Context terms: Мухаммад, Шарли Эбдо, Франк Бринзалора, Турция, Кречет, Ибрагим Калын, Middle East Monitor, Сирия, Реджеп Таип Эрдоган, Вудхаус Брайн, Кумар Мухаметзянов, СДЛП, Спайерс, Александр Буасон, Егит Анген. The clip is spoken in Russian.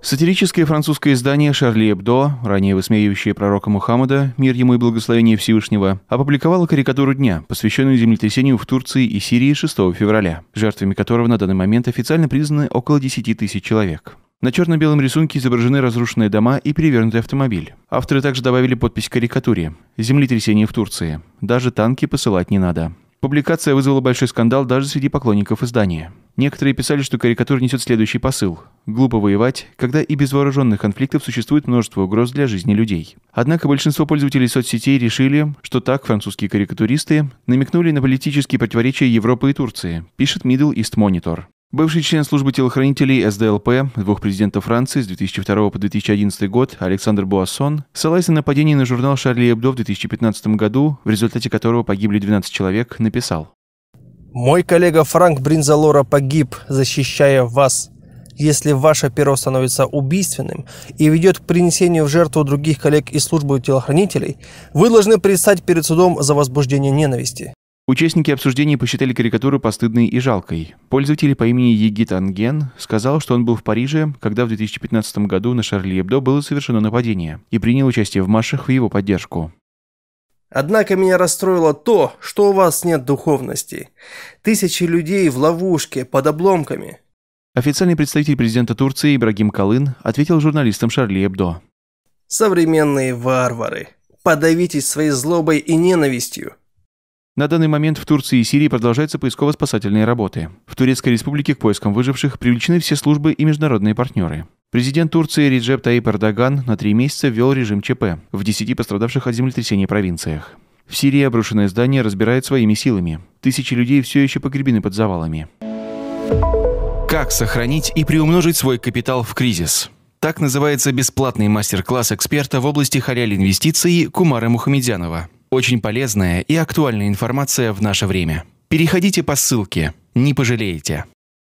Сатирическое французское издание «Шарли Эбдо», ранее высмеивающее пророка Мухаммада, мир ему и благословение Всевышнего, опубликовало карикатуру дня, посвященную землетрясению в Турции и Сирии 6 февраля, жертвами которого на данный момент официально признаны около 10 тысяч человек. На черно-белом рисунке изображены разрушенные дома и перевернутый автомобиль. Авторы также добавили подпись к карикатуре «Землетрясение в Турции. Даже танки посылать не надо». Публикация вызвала большой скандал даже среди поклонников издания. Некоторые писали, что карикатура несет следующий посыл: глупо воевать, когда и без вооруженных конфликтов существует множество угроз для жизни людей. Однако большинство пользователей соцсетей решили, что так французские карикатуристы намекнули на политические противоречия Европы и Турции, пишет Middle East Monitor. Бывший член службы телохранителей СДЛП, двух президентов Франции с 2002 по 2011 год Александр Буасон, ссылаясь на нападение на журнал «Шарли Эбдо» в 2015 году, в результате которого погибли 12 человек, написал: «Мой коллега Франк Бринзалора погиб, защищая вас. Если ваше перо становится убийственным и ведет к принесению в жертву других коллег из службы телохранителей, вы должны предстать перед судом за возбуждение ненависти». Участники обсуждения посчитали карикатуру постыдной и жалкой. Пользователь по имени Егит Анген сказал, что он был в Париже, когда в 2015 году на Шарли Эбдо было совершено нападение, и принял участие в маршах в его поддержку. «Однако меня расстроило то, что у вас нет духовности. Тысячи людей в ловушке, под обломками». Официальный представитель президента Турции Ибрагим Калын ответил журналистам Шарли Эбдо: «Современные варвары, подавитесь своей злобой и ненавистью». На данный момент в Турции и Сирии продолжаются поисково-спасательные работы. В Турецкой республике к поискам выживших привлечены все службы и международные партнеры. Президент Турции Реджеп Таип Эрдоган на 3 месяца ввел режим ЧП в 10 пострадавших от землетрясения провинциях. В Сирии обрушенное здание разбирают своими силами. Тысячи людей все еще погребены под завалами. Как сохранить и приумножить свой капитал в кризис? Так называется бесплатный мастер-класс эксперта в области халяль-инвестиций Кумара Мухаметзянова. Очень полезная и актуальная информация в наше время. Переходите по ссылке, не пожалеете.